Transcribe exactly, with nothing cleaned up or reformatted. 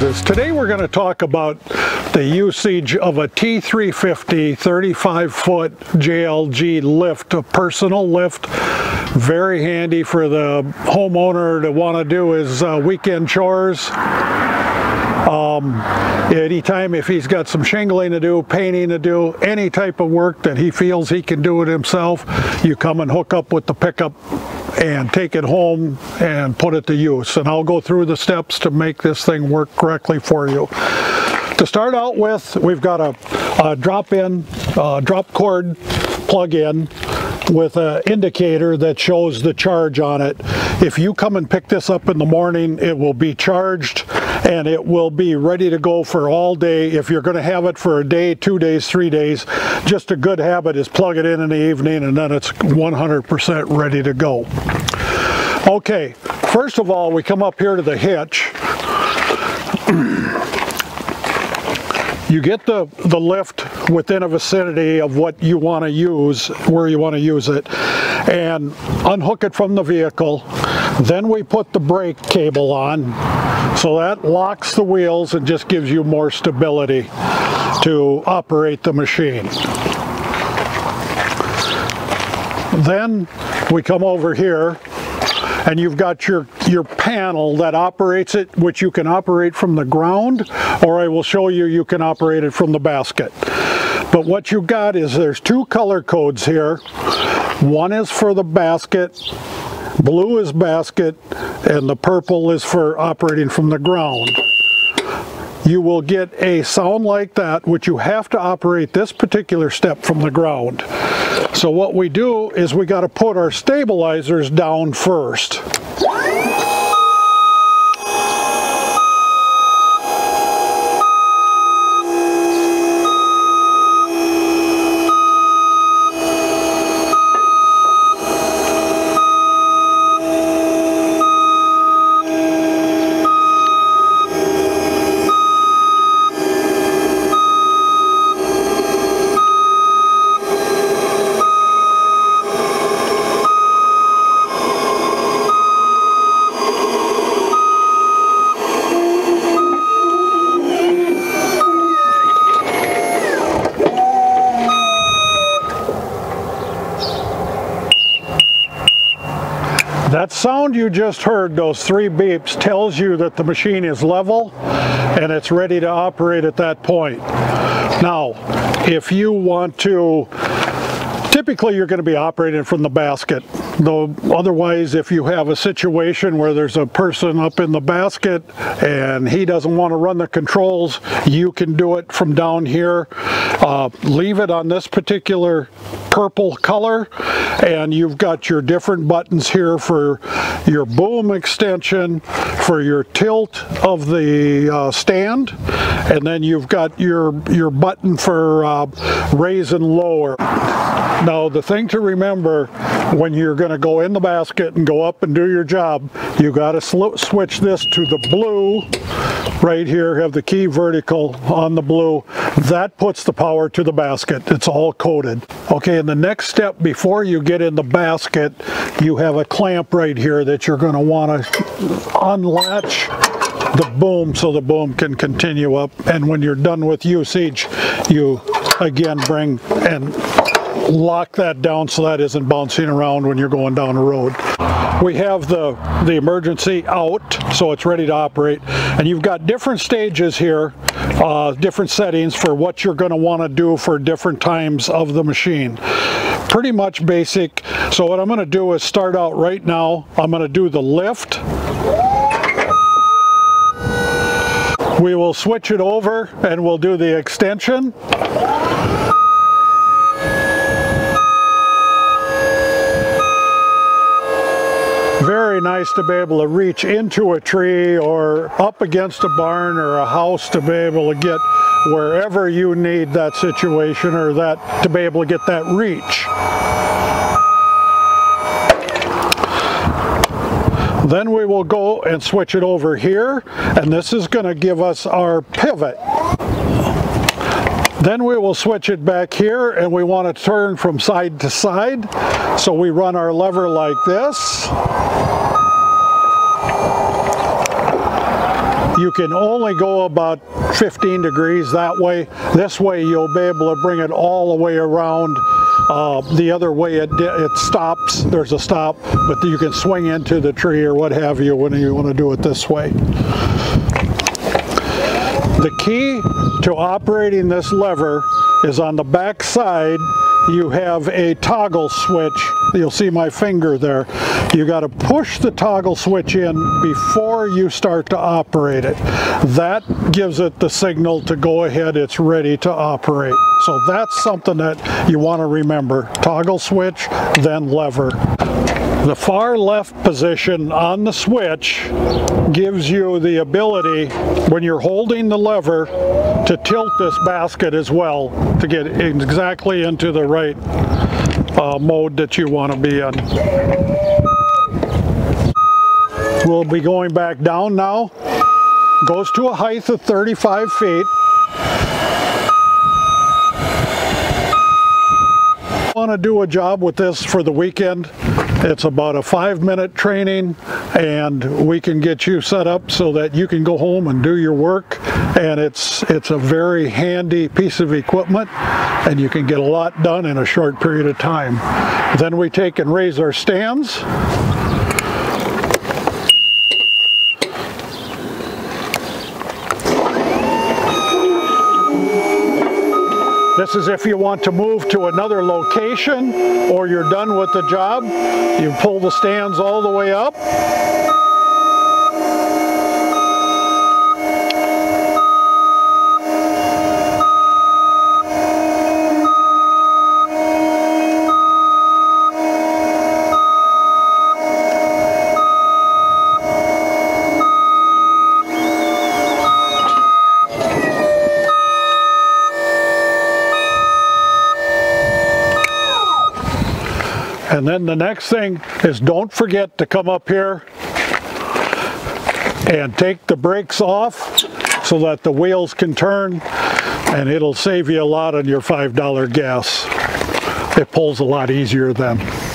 This. Today we're going to talk about the usage of a T three fifty thirty-five foot J L G lift, a personal lift. Very handy for the homeowner to want to do his uh, weekend chores. Um, anytime if he's got some shingling to do, painting to do, any type of work that he feels he can do it himself, you come and hook up with the pickup and take it home and put it to use. And I'll go through the steps to make this thing work correctly for you. To start out with, we've got a, a drop-in, uh, drop cord plug-in with an indicator that shows the charge on it. If you come and pick this up in the morning, it will be charged and it will be ready to go for all day. If you're going to have it for a day, two days, three days, just a good habit is plug it in in the evening and then it's one hundred percent ready to go. Okay, first of all, we come up here to the hitch. You get the, the lift within a vicinity of what you want to use, where you want to use it, and unhook it from the vehicle. Then we put the brake cable on, so that locks the wheels and just gives you more stability to operate the machine. Then we come over here and you've got your, your panel that operates it, which you can operate from the ground, or I will show you, you can operate it from the basket. But what you've got is there's two color codes here. One is for the basket, blue is basket, and the purple is for operating from the ground. You will get a sound like that, which you have to operate this particular step from the ground. So what we do is we got to put our stabilizers down first. That sound you just heard, those three beeps, tells you that the machine is level and it's ready to operate at that point. Now, if you want to, typically you're going to be operating from the basket, though otherwise if you have a situation where there's a person up in the basket and he doesn't want to run the controls, you can do it from down here. Uh, leave it on this particular purple color, and you've got your different buttons here for your boom extension, for your tilt of the uh, stand, and then you've got your your button for uh, raise and lower. Now the thing to remember when you're going to go in the basket and go up and do your job, you got to switch this to the blue right here. Have the key vertical on the blue. That puts the power to the basket. It's all coded. Okay, and the next step before you get in the basket, you have a clamp right here that you're going to want to unlatch the boom so the boom can continue up. And when you're done with usage, you again bring and lock that down so that isn't bouncing around when you're going down the road. We have the, the emergency out, so it's ready to operate. And you've got different stages here, uh, different settings for what you're going to want to do for different times of the machine. Pretty much basic. So what I'm going to do is start out right now. I'm going to do the lift. We will switch it over and we'll do the extension. Very nice to be able to reach into a tree or up against a barn or a house to be able to get wherever you need that situation or that to be able to get that reach. Then we will go and switch it over here, and this is going to give us our pivot. Then we will switch it back here, and we want to turn from side to side. So we run our lever like this. You can only go about fifteen degrees that way. This way you'll be able to bring it all the way around. Uh, the other way it, it stops, there's a stop, but you can swing into the tree or what have you when you want to do it this way. The key to operating this lever is on the back side. You have a toggle switch. You'll see my finger there. You got to push the toggle switch in before you start to operate it. That gives it the signal to go ahead, it's ready to operate. So that's something that you want to remember. Toggle switch, then lever. The far left position on the switch gives you the ability, when you're holding the lever, to tilt this basket as well to get exactly into the right uh, mode that you want to be in. We'll be going back down now. Goes to a height of thirty-five feet. I want to do a job with this for the weekend. It's about a five-minute training, and we can get you set up so that you can go home and do your work. And it's it's a very handy piece of equipment, and you can get a lot done in a short period of time. Then we take and raise our stands. This is if you want to move to another location or you're done with the job. You pull the stands all the way up. And then the next thing is, don't forget to come up here and take the brakes off so that the wheels can turn, and it'll save you a lot on your five dollar gas. It pulls a lot easier then.